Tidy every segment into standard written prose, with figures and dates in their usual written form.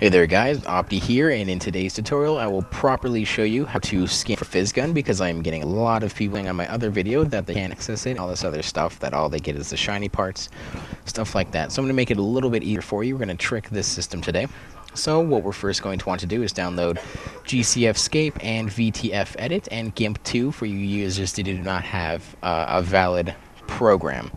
Hey there guys, Opti here, and in today's tutorial I will properly show you how to scan for Physgun, because I am getting a lot of people on my other video that they can't access it, all this other stuff, that all they get is the shiny parts, stuff like that. So I'm going to make it a little bit easier for you. We're going to trick this system today. So what we're first going to want to do is download GCFScape and VTF Edit and GIMP2 for you users that do not have a valid program.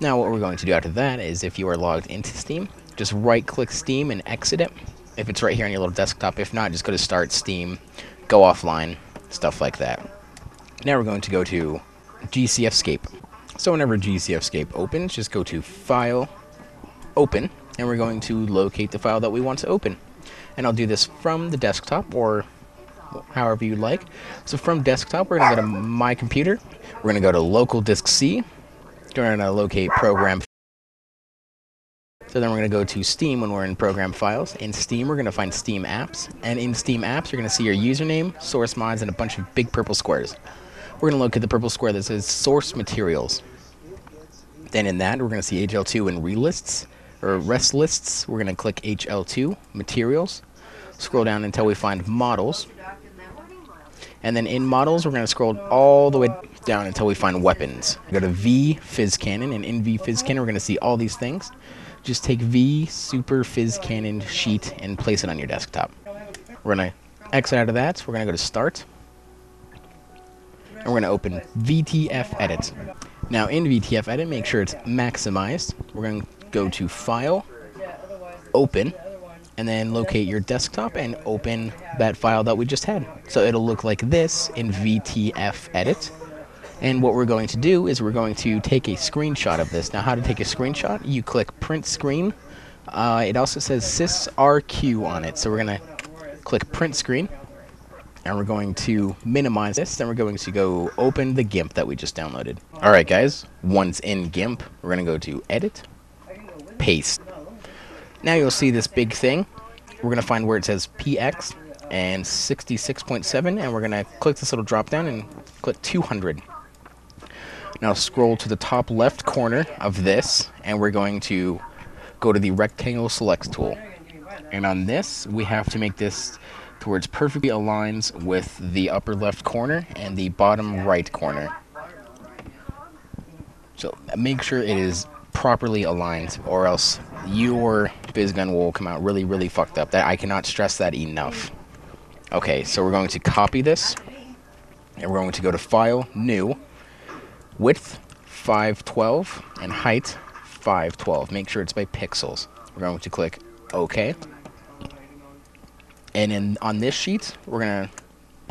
Now what we're going to do after that is, if you are logged into Steam, just right-click Steam and exit it, if it's right here on your little desktop. If not, just go to Start Steam, go offline, stuff like that. Now we're going to go to GCFScape. So whenever GCFScape opens, just go to File, Open, and we're going to locate the file that we want to open. And I'll do this from the desktop, or however you'd like. So from desktop, we're going to go to My Computer, we're going to go to Local Disk C, we're going to locate Program. So then we're going to go to Steam when we're in Program Files. In Steam, we're going to find Steam Apps. And in Steam Apps, you're going to see your username, source mods, and a bunch of big purple squares. We're going to look at the purple square that says Source Materials. Then in that, we're going to see HL2 and relists, or rest lists. We're going to click HL2, Materials. Scroll down until we find Models. And then in Models, we're going to scroll all the way down until we find Weapons. Go to V Phys Cannon, and in V Phys Cannon, we're going to see all these things. Just take V Super Phys Cannon sheet and place it on your desktop. We're going to exit out of that. We're going to go to Start, and we're going to open VTF Edit. Now in VTF Edit, make sure it's maximized. We're going to go to File, Open, and then locate your desktop and open that file that we just had. So it'll look like this in VTF Edit. And what we're going to do is we're going to take a screenshot of this. Now how to take a screenshot, you click Print Screen. It also says SysRQ on it. So we're going to click Print Screen, and we're going to minimize this. Then we're going to go open the GIMP that we just downloaded. Alright guys, once in GIMP, we're going to go to Edit, Paste. Now you'll see this big thing. We're going to find where it says PX and 66.7, and we're going to click this little drop down and click 200. Now scroll to the top left corner of this, and we're going to go to the rectangle select tool. And on this, we have to make this to where it perfectly aligns with the upper left corner and the bottom right corner. So make sure it is properly aligned, or else your Physgun will come out really, really fucked up. I cannot stress that enough. Okay, so we're going to copy this, and we're going to go to File, New, Width 512 and height 512. Make sure it's by pixels. We're going to click OK. And on this sheet, we're going to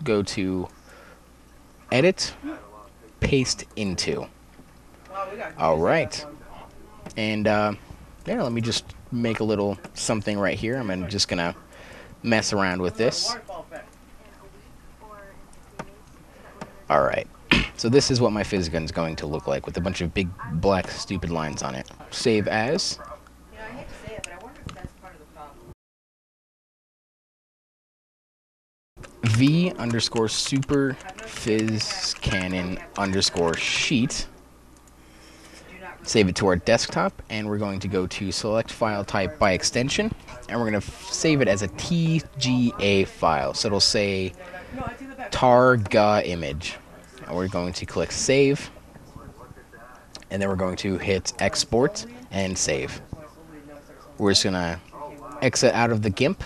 go to Edit, Paste Into. All right. And yeah, let me just make a little something right here. I'm just going to mess around with this. All right. So this is what my Physgun is going to look like, with a bunch of big black stupid lines on it. Save as. V_super_phys_cannon_sheet. Save it to our desktop, and we're going to go to select file type by extension, and we're going to save it as a TGA file. So it'll say targa image. And we're going to click Save, and then we're going to hit Export and Save. We're just going to exit out of the GIMP.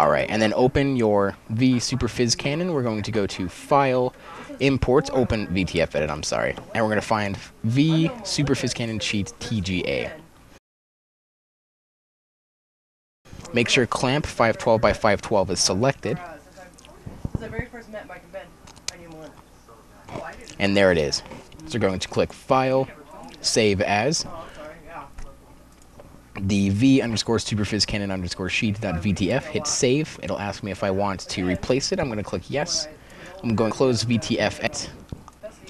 Alright, and then open your V Super Phys Cannon. We're going to go to File, Imports, Open VTF Edit, I'm sorry. And we're going to find V Super Phys Cannon Sheet TGA. Make sure Clamp 512 by 512 is selected. And there it is. So we're going to click File, Save As. The V_superphyscannon_sheet.vtf, hit Save. It'll ask me if I want to replace it. I'm going to click Yes. I'm going to close VTF Edit.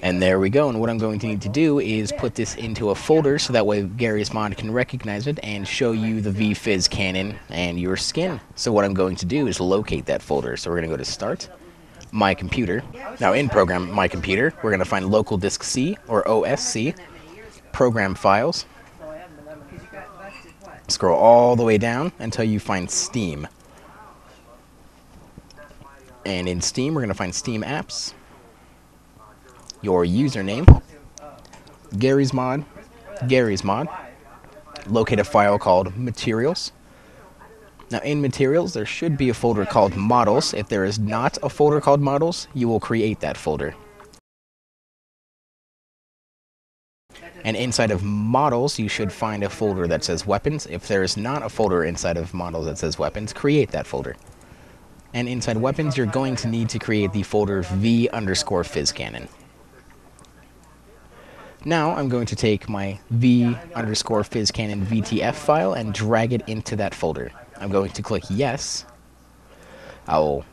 And there we go. And what I'm going to need to do is put this into a folder, so that way Garry's Mod can recognize it and show you the V Phys Cannon and your skin. So what I'm going to do is locate that folder. So we're going to go to Start, My Computer. Now in Program My Computer, we're going to find Local Disk C, or OSC, Program Files. Scroll all the way down until you find Steam. And in Steam, we're going to find Steam apps, your username, Garry's Mod, locate a file called Materials. Now in Materials, there should be a folder called Models. If there is not a folder called Models, you will create that folder. And inside of Models, you should find a folder that says Weapons. If there is not a folder inside of Models that says Weapons, create that folder. And inside Weapons, you're going to need to create the folder V_PhysCannon. Now I'm going to take my V_PhysCannon VTF file and drag it into that folder. I'm going to click yes. I'll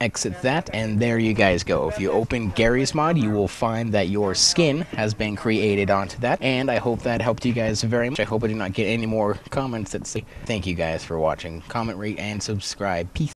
exit that, and there you guys go. If you open Garry's Mod, you will find that your skin has been created onto that, and I hope that helped you guys very much. I hope I did not get any more comments that say thank you guys for watching. Comment, rate, and subscribe. Peace.